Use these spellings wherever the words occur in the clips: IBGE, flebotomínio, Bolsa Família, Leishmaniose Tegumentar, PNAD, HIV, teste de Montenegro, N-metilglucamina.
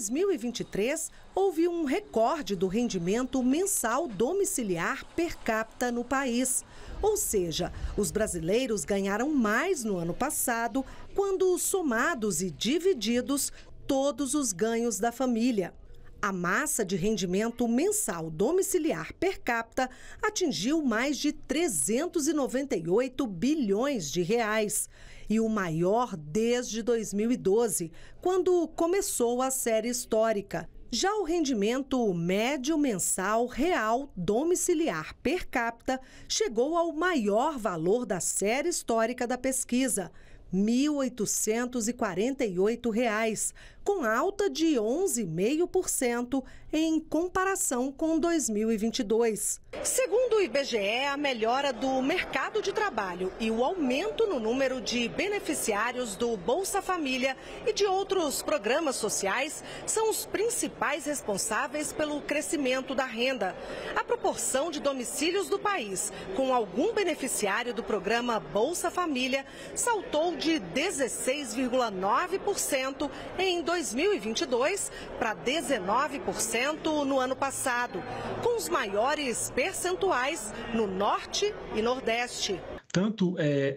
2023, houve um recorde do rendimento mensal domiciliar per capita no país. Ou seja, os brasileiros ganharam mais no ano passado, quando somados e divididos todos os ganhos da família. A massa de rendimento mensal domiciliar per capita atingiu mais de 398 bilhões de reais e o maior desde 2012, quando começou a série histórica. Já o rendimento médio mensal real domiciliar per capita chegou ao maior valor da série histórica da pesquisa, R$ 1.848, com alta de 11,5% em comparação com 2022. Segundo o IBGE, a melhora do mercado de trabalho e o aumento no número de beneficiários do Bolsa Família e de outros programas sociais são os principais responsáveis pelo crescimento da renda. A proporção de domicílios do país com algum beneficiário do programa Bolsa Família saltou de 16,9% em 2022 para 19% no ano passado, com os maiores percentuais no Norte e Nordeste. Tanto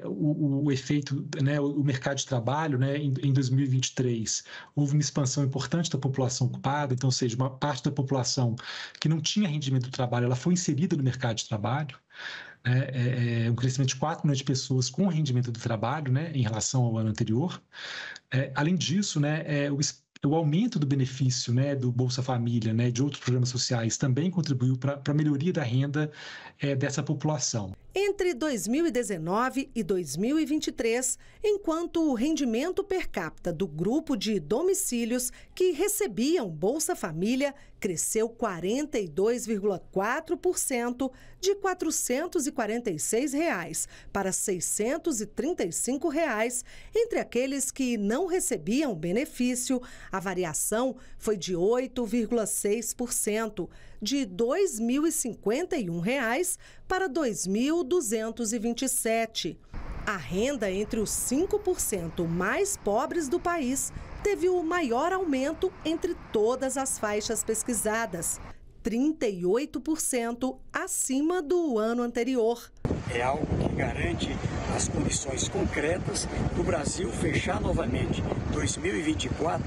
o efeito, né, o mercado de trabalho, né, em 2023, houve uma expansão importante da população ocupada, então, ou seja, uma parte da população que não tinha rendimento do trabalho, ela foi inserida no mercado de trabalho. Um crescimento de 4 milhões de pessoas com rendimento do trabalho, né, em relação ao ano anterior. Além disso, né, o aumento do benefício, né, do Bolsa Família, né, de outros programas sociais também contribuiu para a melhoria da renda dessa população. Entre 2019 e 2023, enquanto o rendimento per capita do grupo de domicílios que recebiam Bolsa Família cresceu 42,4%, de R$ 446 reais para R$ 635 reais, entre aqueles que não recebiam benefício, a variação foi de 8,6%, de R$ 2.051 reais para R$ 2.227. A renda entre os 5% mais pobres do país teve o maior aumento entre todas as faixas pesquisadas, 38% acima do ano anterior. É algo que garante as condições concretas do Brasil fechar novamente 2024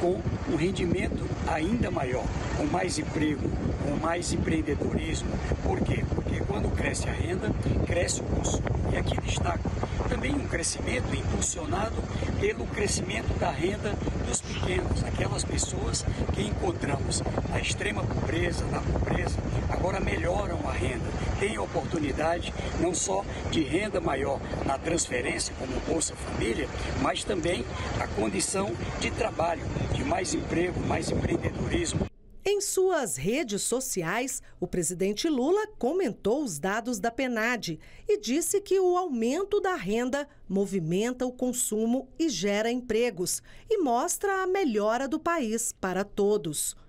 com um rendimento ainda maior, com mais emprego, com mais empreendedorismo. Por quê? Porque quando cresce a renda, cresce o consumo. E aqui destaco também um crescimento impulsionado pelo crescimento da renda dos pequenos, aquelas pessoas que encontramos na extrema pobreza, na pobreza, agora melhoram a renda, têm oportunidade não só de renda maior na transferência como Bolsa Família, mas também a condição de trabalho, de mais emprego, mais empreendedorismo. Em suas redes sociais, o presidente Lula comentou os dados da PNAD e disse que o aumento da renda movimenta o consumo e gera empregos e mostra a melhora do país para todos.